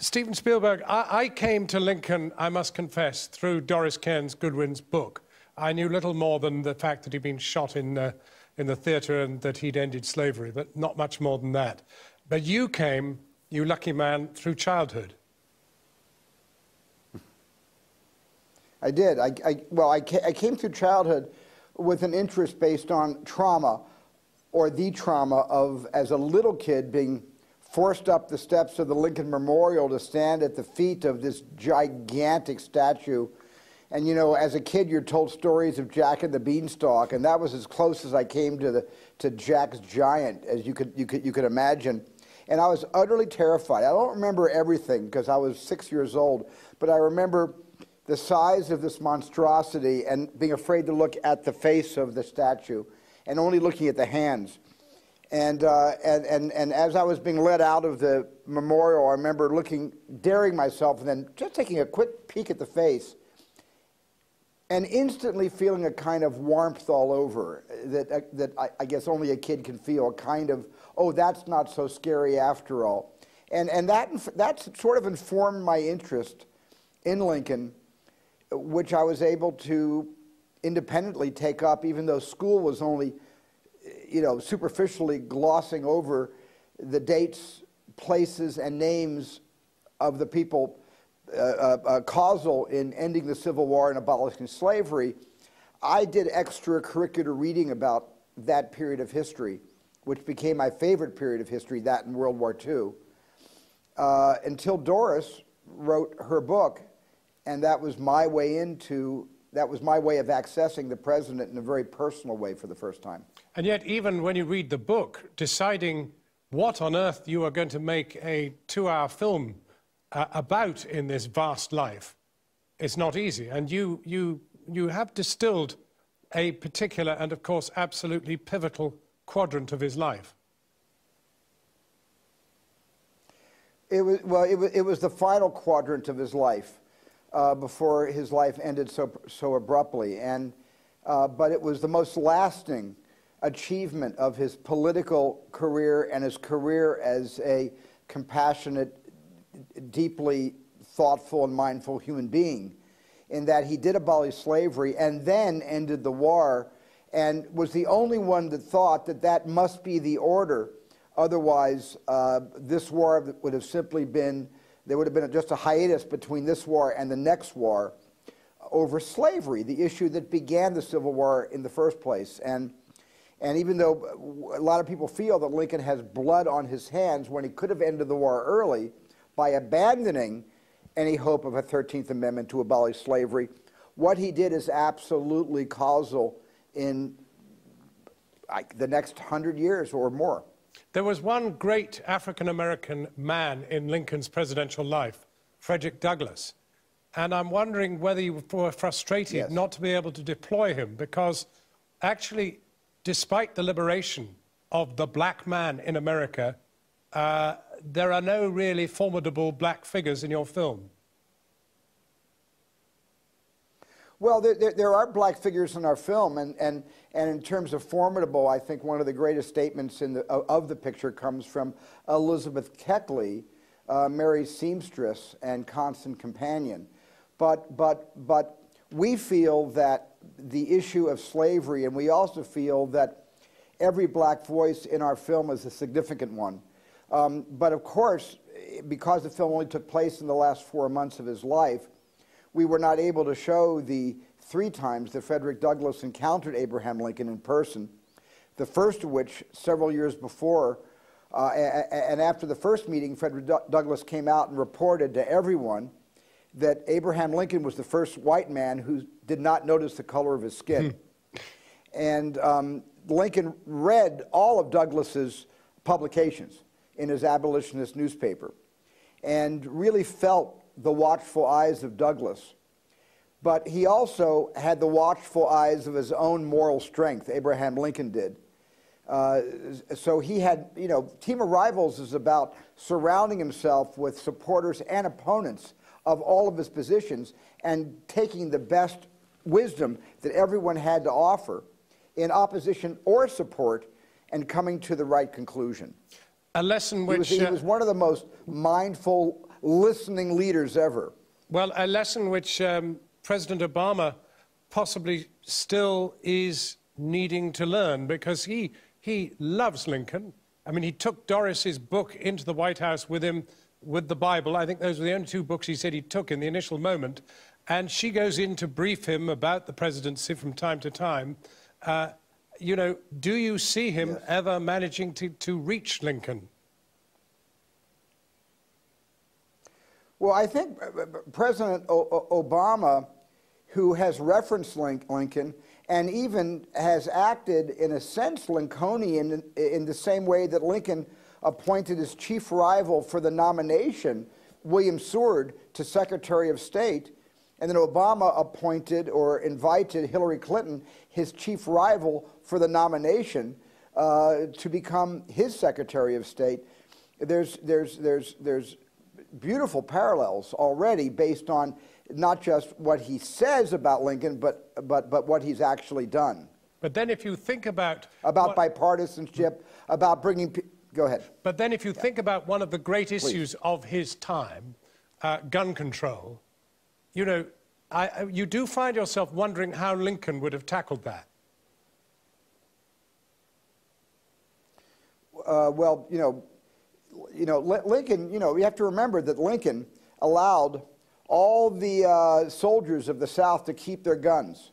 Steven Spielberg, I came to Lincoln, I must confess, through Doris Kearns Goodwin's book. I knew little more than the fact that he'd been shot in the theatre and that he'd ended slavery, but not much more than that. But you came, you lucky man, through childhood. I did. I came through childhood with an interest based on trauma, or the trauma of, as a little kid, being forced up the steps of the Lincoln Memorial to stand at the feet of this gigantic statue. And, you know, as a kid, you're told stories of Jack and the Beanstalk, and that was as close as I came to Jack's giant, as you could imagine. And I was utterly terrified. I don't remember everything, because I was 6 years old, but I remember the size of this monstrosity and being afraid to look at the face of the statue and only looking at the hands. And as I was being led out of the memorial, I remember looking, daring myself, and then just taking a quick peek at the face and instantly feeling a kind of warmth all over that, I guess only a kid can feel, a kind of, oh, that's not so scary after all. And that sort of informed my interest in Lincoln, which I was able to independently take up, even though school was only, you know, superficially glossing over the dates, places, and names of the people causal in ending the Civil War and abolishing slavery. I did extracurricular reading about that period of history, which became my favorite period of history, that and World War II, until Doris wrote her book. And that was my way into, that was my way of accessing the president in a very personal way for the first time. And yet, even when you read the book, deciding what on earth you are going to make a two-hour film about in this vast life, it's not easy. And you have distilled a particular and, of course, absolutely pivotal quadrant of his life. It was, well, it was the final quadrant of his life. Before his life ended so abruptly, and but it was the most lasting achievement of his political career and his career as a compassionate, deeply thoughtful and mindful human being, in that he did abolish slavery and then ended the war, and was the only one that thought that that must be the order. Otherwise, this war would have simply been, there would have been just a hiatus between this war and the next war over slavery, the issue that began the Civil War in the first place. And even though a lot of people feel that Lincoln has blood on his hands when he could have ended the war early by abandoning any hope of a 13th Amendment to abolish slavery, what he did is absolutely causal in the next 100 years or more. There was one great African-American man in Lincoln's presidential life, Frederick Douglass. And I'm wondering whether you were frustrated, yes, not to be able to deploy him, because actually, despite the liberation of the black man in America, there are no really formidable black figures in your film. Well, there are black figures in our film, and in terms of formidable, I think one of the greatest statements in of the picture comes from Elizabeth Keckley, Mary's seamstress and constant companion. But we feel that the issue of slavery, and we also feel that every black voice in our film is a significant one. But of course, because the film only took place in the last 4 months of his life, we were not able to show the 3 times that Frederick Douglass encountered Abraham Lincoln in person, the first of which several years before. And after the first meeting, Frederick Douglass came out and reported to everyone that Abraham Lincoln was the first white man who did not notice the color of his skin. And Lincoln read all of Douglass's publications in his abolitionist newspaper and really felt the watchful eyes of Douglass, but he also had the watchful eyes of his own moral strength. Abraham Lincoln did. So he had, you know, Team of Rivals is about surrounding himself with supporters and opponents of all of his positions and taking the best wisdom that everyone had to offer in opposition or support and coming to the right conclusion. A lesson which... He was one of the most mindful listening leaders ever. Well, a lesson which President Obama possibly still is needing to learn, because he loves Lincoln. I mean, he took Doris's book into the White House with him, with the Bible. I think those were the only two books he said he took in the initial moment. And she goes in to brief him about the presidency from time to time. You know, do you see him yes. ever managing to reach Lincoln? Well, I think President Obama, who has referenced Lincoln and even has acted, in a sense, Lincolnian in the same way that Lincoln appointed his chief rival for the nomination, William Seward, to Secretary of State, and then Obama appointed or invited Hillary Clinton, his chief rival for the nomination, to become his Secretary of State. There's beautiful parallels already based on not just what he says about Lincoln, but what he's actually done. But then if you think about bipartisanship, about bringing... Go ahead. But then if you think about one of the great issues of his time, gun control, you know, you do find yourself wondering how Lincoln would have tackled that. Well, you know, Lincoln, you have to remember that Lincoln allowed all the soldiers of the South to keep their guns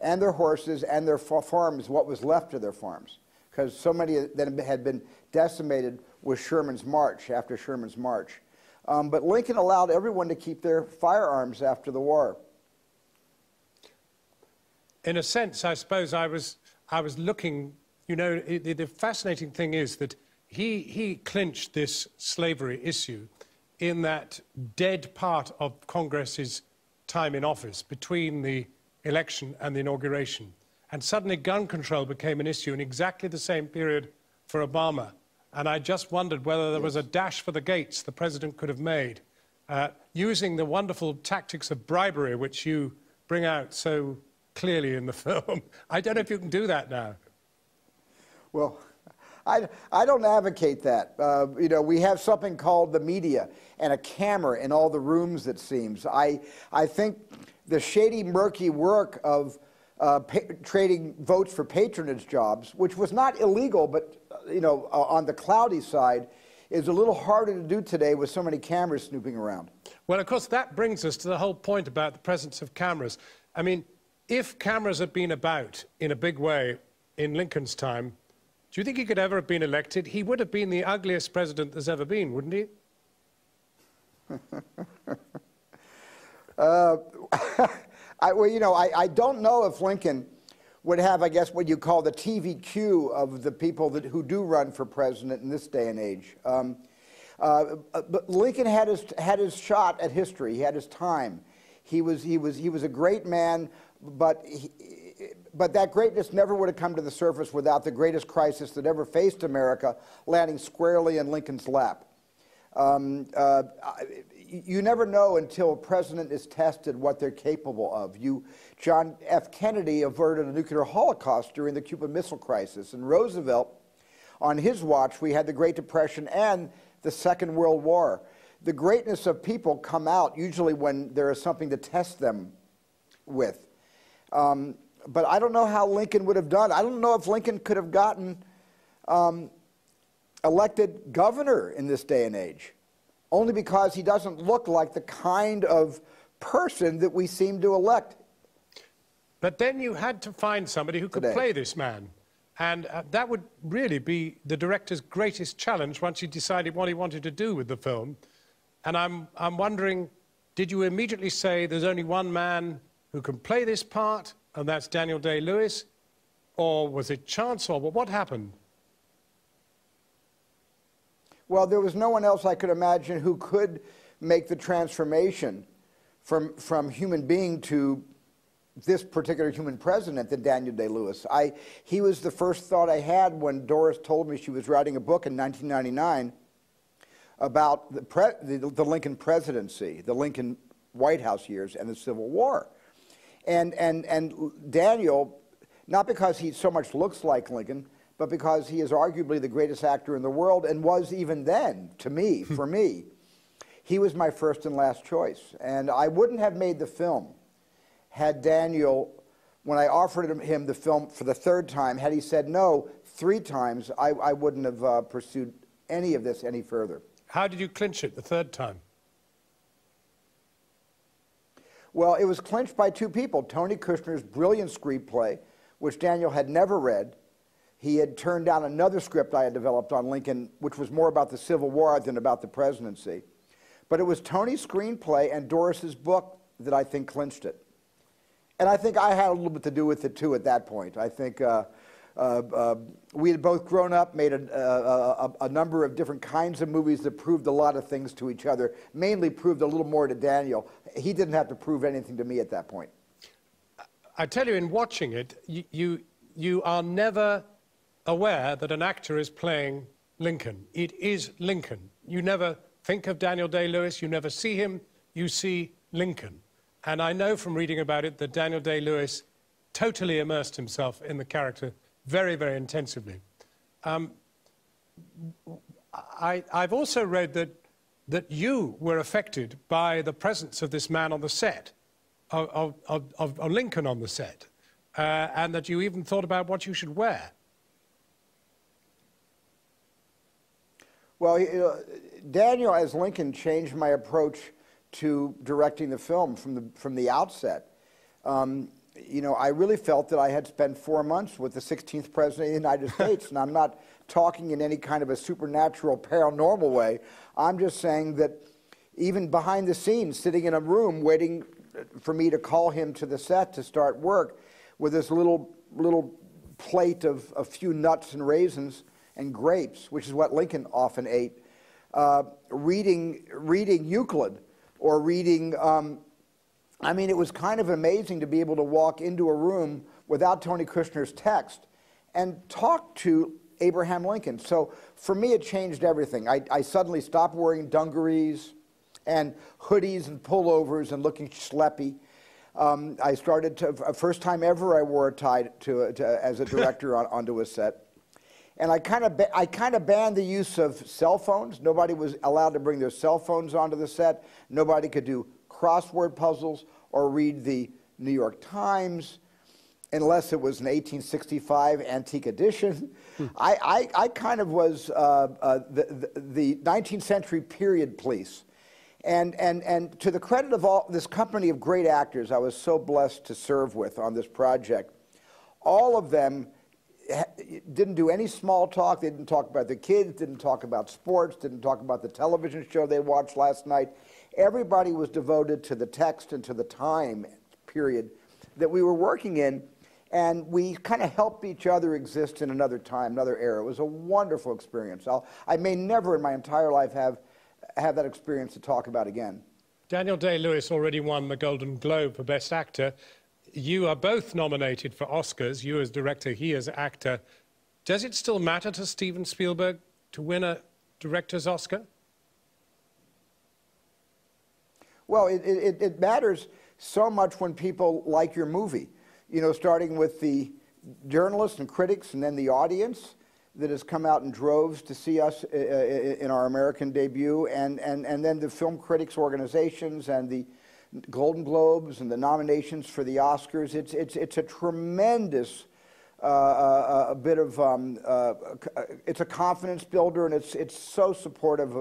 and their horses and their farms, what was left of their farms, because so many of them had been decimated with Sherman's march, after Sherman's march. But Lincoln allowed everyone to keep their firearms after the war. In a sense, I suppose I was looking, you know, the fascinating thing is that he clinched this slavery issue in that dead part of Congress's time in office between the election and the inauguration. And suddenly gun control became an issue in exactly the same period for Obama. And I just wondered whether there was a dash for the gates the president could have made, using the wonderful tactics of bribery, which you bring out so clearly in the film. I don't know if you can do that now. Well, I don't advocate that. You know, we have something called the media and a camera in all the rooms, it seems. I think the shady, murky work of trading votes for patronage jobs, which was not illegal, but, you know, on the cloudy side, is a little harder to do today with so many cameras snooping around. Well, of course, that brings us to the whole point about the presence of cameras. I mean, if cameras had been about in a big way in Lincoln's time, do you think he could ever have been elected? He would have been the ugliest president there's ever been, wouldn't he? Well, you know, I don't know if Lincoln would have, I guess, what you call the TVQ of the people who do run for president in this day and age. But Lincoln had his shot at history. He had his time. He was a great man, but that greatness never would have come to the surface without the greatest crisis that ever faced America landing squarely in Lincoln's lap. You never know until a president is tested what they're capable of. John F. Kennedy averted a nuclear holocaust during the Cuban Missile Crisis. And Roosevelt, on his watch, we had the Great Depression and the Second World War. The greatness of people come out usually when there is something to test them with. But I don't know how Lincoln would have done. I don't know if Lincoln could have gotten elected governor in this day and age, only because he doesn't look like the kind of person that we seem to elect. But then you had to find somebody who could play this man. And that would really be the director's greatest challenge once he decided what he wanted to do with the film. And I'm wondering, did you immediately say there's only one man who can play this part, and that's Daniel Day-Lewis? Or was it chance? Or what happened? Well, there was no one else I could imagine who could make the transformation from human being to this particular human president than Daniel Day-Lewis. He was the first thought I had when Doris told me she was writing a book in 1999 about the Lincoln presidency, the Lincoln White House years, and the Civil War. And Daniel, not because he so much looks like Lincoln, but because he is arguably the greatest actor in the world, and was even then, to me, for me. he was my first and last choice. And I wouldn't have made the film had Daniel, when I offered him the film for the third time, had he said no 3 times, I wouldn't have pursued any of this any further. How did you clinch it the third time? Well, it was clinched by 2 people, Tony Kushner's brilliant screenplay, which Daniel had never read. He had turned down another script I had developed on Lincoln, which was more about the Civil War than about the presidency. But it was Tony's screenplay and Doris's book that I think clinched it. And I think I had a little bit to do with it, too, at that point. I think we had both grown up, made a number of different kinds of movies that proved a lot of things to each other, mainly proved a little more to Daniel. He didn't have to prove anything to me at that point. I tell you, in watching it, you are never aware that an actor is playing Lincoln. It is Lincoln. You never think of Daniel Day-Lewis. You never see him. You see Lincoln. And I know from reading about it that Daniel Day-Lewis totally immersed himself in the character very, very intensively. I've also read that you were affected by the presence of this man on the set, of Lincoln on the set, and that you even thought about what you should wear. Well, Daniel as Lincoln changed my approach to directing the film from the outset. You know, I really felt that I had spent 4 months with the 16th President of the United States, and I'm not talking in any kind of a supernatural, paranormal way. I'm just saying that even behind the scenes, sitting in a room waiting for me to call him to the set to start work with this little plate of a few nuts and raisins and grapes, which is what Lincoln often ate, reading Euclid, or reading, I mean, it was kind of amazing to be able to walk into a room without Tony Kushner's text and talk to Abraham Lincoln. So for me, it changed everything. I suddenly stopped wearing dungarees and hoodies and pullovers and looking schleppy. I started to, first time ever I wore a tie as a director onto a set. And I kind of banned the use of cell phones. Nobody was allowed to bring their cell phones onto the set. Nobody could do crossword puzzles or read the New York Times unless it was an 1865 antique edition. I kind of was the 19th century period police. And to the credit of all this company of great actors I was so blessed to serve with on this project, all of them didn't do any small talk. They didn't talk about their kids, didn't talk about sports, didn't talk about the television show they watched last night. Everybody was devoted to the text and to the time period that we were working in, and we kind of helped each other exist in another time, another era. It was a wonderful experience. I may never in my entire life have that experience to talk about again. Daniel Day-Lewis already won the Golden Globe for Best Actor. You are both nominated for Oscars, you as director, he as actor. Does it still matter to Steven Spielberg to win a director's Oscar? Well, it matters so much when people like your movie. You know, starting with the journalists and critics and then the audience that has come out in droves to see us in our American debut, and then the film critics organizations and the Golden Globes and the nominations for the Oscars. It's a tremendous bit of it's a confidence builder, and it's so supportive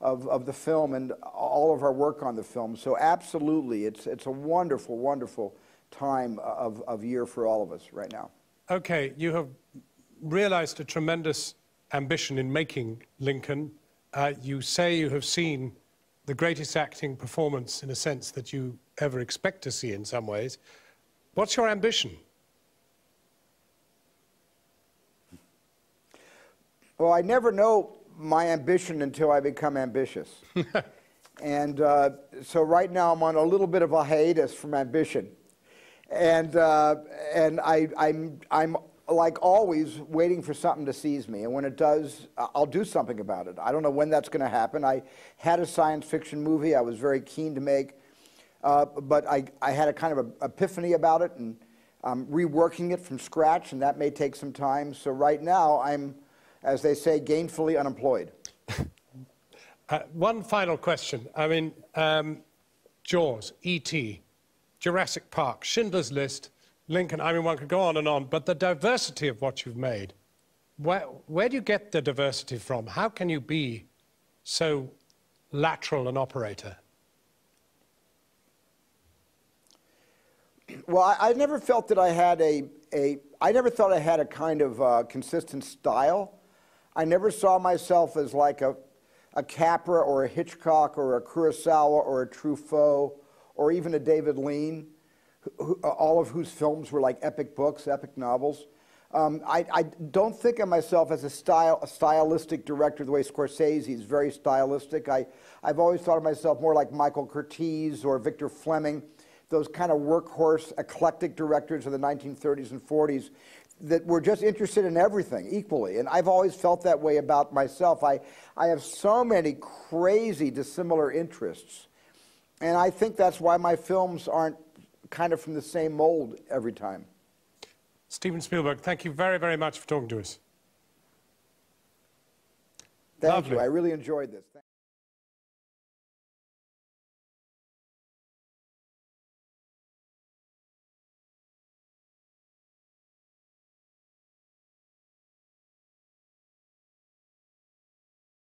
of the film and all of our work on the film. So absolutely, it's a wonderful, wonderful time of year for all of us right now. Okay, you have realized a tremendous ambition in making Lincoln. You say you have seen the greatest acting performance, in a sense, that you ever expect to see in some ways. What's your ambition? Well, I never know my ambition until I become ambitious. And so right now I'm on a little bit of a hiatus from ambition. And I'm like always waiting for something to seize me, and when it does, I'll do something about it. I don't know when that's going to happen. I had a science fiction movie I was very keen to make, but I had a kind of an epiphany about it, and I'm reworking it from scratch, and that may take some time. So right now I'm, as they say, gainfully unemployed. One final question. I mean, Jaws, E.T., Jurassic Park, Schindler's List, Lincoln. I mean, one could go on and on, but the diversity of what you've made, where do you get the diversity from? How can you be so lateral an operator? Well, I never felt that I had I never thought I had a kind of consistent style. I never saw myself as like a Capra or a Hitchcock or a Kurosawa or a Truffaut or even a David Lean, all of whose films were like epic books, epic novels. I don't think of myself as a stylistic director the way Scorsese is very stylistic. I've always thought of myself more like Michael Curtiz or Victor Fleming, those kind of workhorse, eclectic directors of the 1930s and 40s that were just interested in everything equally. And I've always felt that way about myself. I have so many crazy, dissimilar interests. And I think that's why my films aren't kind of from the same mold every time. Steven Spielberg, thank you very, very much for talking to us. Thank you. I really enjoyed this.